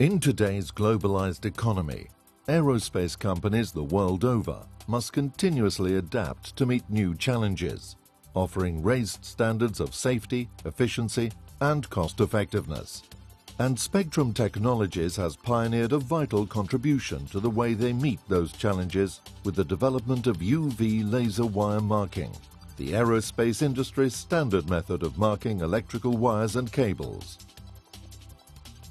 In today's globalized economy, aerospace companies the world over must continuously adapt to meet new challenges, offering raised standards of safety, efficiency, and cost-effectiveness. And Spectrum Technologies has pioneered a vital contribution to the way they meet those challenges with the development of UV laser wire marking, the aerospace industry's standard method of marking electrical wires and cables.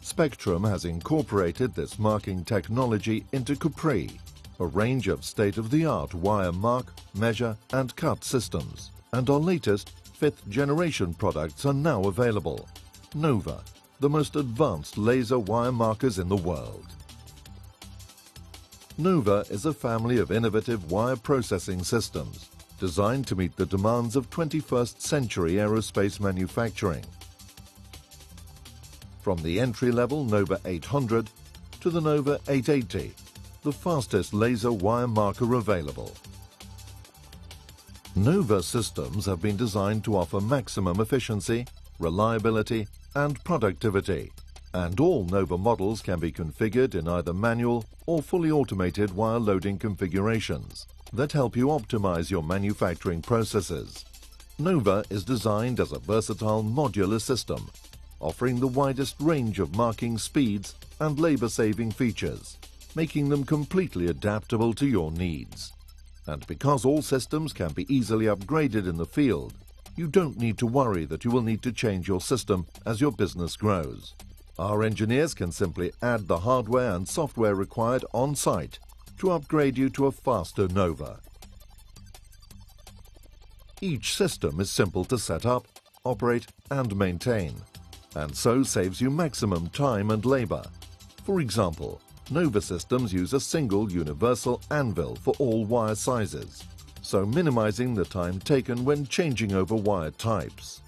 Spectrum has incorporated this marking technology into Capri, a range of state-of-the-art wire mark, measure and cut systems, and our latest fifth-generation products are now available. Nova, the most advanced laser wire markers in the world. Nova is a family of innovative wire processing systems designed to meet the demands of 21st century aerospace manufacturing. From the entry-level Nova 800 to the Nova 880, the fastest laser wire marker available. Nova systems have been designed to offer maximum efficiency, reliability and productivity, and all Nova models can be configured in either manual or fully automated wire loading configurations that help you optimize your manufacturing processes. Nova is designed as a versatile modular system, offering the widest range of marking speeds and labor-saving features, making them completely adaptable to your needs. And because all systems can be easily upgraded in the field, you don't need to worry that you will need to change your system as your business grows. Our engineers can simply add the hardware and software required on-site to upgrade you to a faster Nova. Each system is simple to set up, operate and maintain, and so saves you maximum time and labor. For example, Nova systems use a single universal anvil for all wire sizes, so minimizing the time taken when changing over wire types.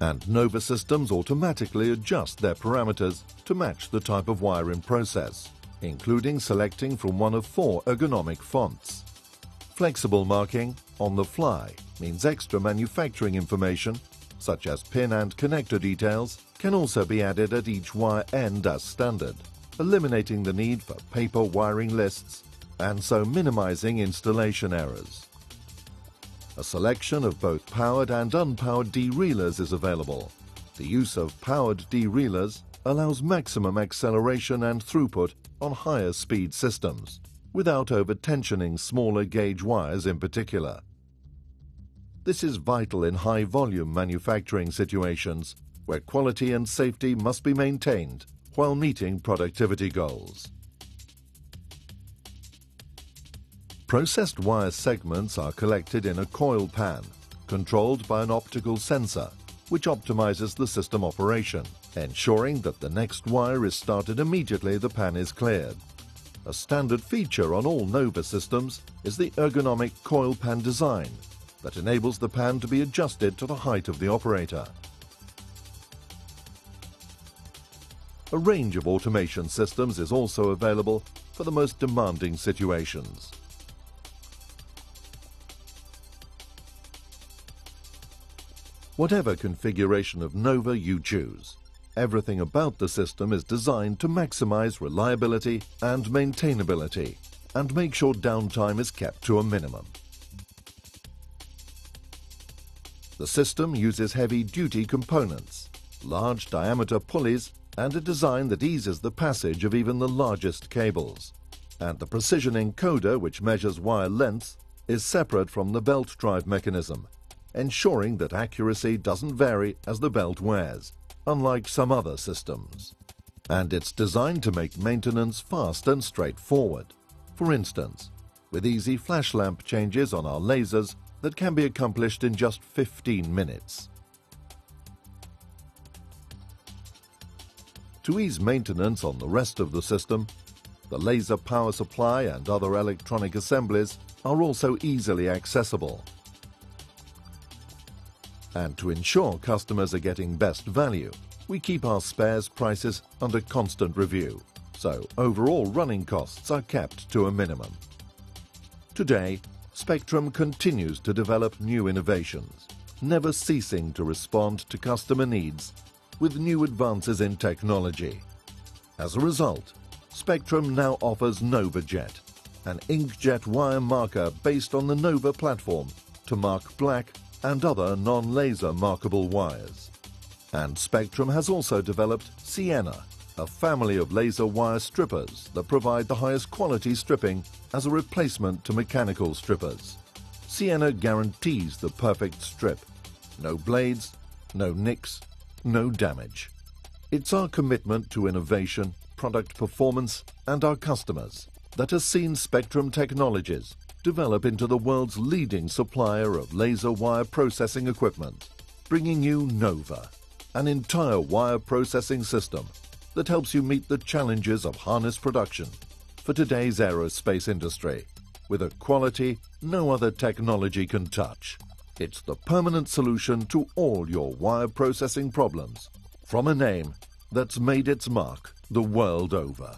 And Nova systems automatically adjust their parameters to match the type of wire in process, including selecting from one of 4 ergonomic fonts. Flexible marking on the fly means extra manufacturing information, such as pin and connector details, can also be added at each wire end as standard, eliminating the need for paper wiring lists and so minimizing installation errors. A selection of both powered and unpowered derailleurs is available. The use of powered derailleurs allows maximum acceleration and throughput on higher speed systems, without over-tensioning smaller gauge wires in particular. This is vital in high-volume manufacturing situations where quality and safety must be maintained while meeting productivity goals. Processed wire segments are collected in a coil pan, controlled by an optical sensor, which optimizes the system operation, ensuring that the next wire is started immediately the pan is cleared. A standard feature on all Nova systems is the ergonomic coil pan design, that enables the pan to be adjusted to the height of the operator. A range of automation systems is also available for the most demanding situations. Whatever configuration of Nova you choose, everything about the system is designed to maximize reliability and maintainability, and make sure downtime is kept to a minimum. The system uses heavy-duty components, large diameter pulleys and a design that eases the passage of even the largest cables. And the precision encoder, which measures wire lengths, is separate from the belt drive mechanism, ensuring that accuracy doesn't vary as the belt wears, unlike some other systems. And it's designed to make maintenance fast and straightforward. For instance, with easy flash lamp changes on our lasers, that can be accomplished in just 15 minutes. To ease maintenance on the rest of the system, the laser power supply and other electronic assemblies are also easily accessible. And to ensure customers are getting best value, we keep our spares prices under constant review, so overall running costs are kept to a minimum. Today, Spectrum continues to develop new innovations, never ceasing to respond to customer needs with new advances in technology. As a result, Spectrum now offers NovaJet, an inkjet wire marker based on the Nova platform to mark black and other non-laser markable wires. And Spectrum has also developed Sienna, a family of laser wire strippers that provide the highest quality stripping as a replacement to mechanical strippers. Sienna guarantees the perfect strip. No blades, no nicks, no damage. It's our commitment to innovation, product performance, and our customers that has seen Spectrum Technologies develop into the world's leading supplier of laser wire processing equipment, bringing you Nova, an entire wire processing system that helps you meet the challenges of harness production for today's aerospace industry with a quality no other technology can touch. It's the permanent solution to all your wire processing problems from a name that's made its mark the world over.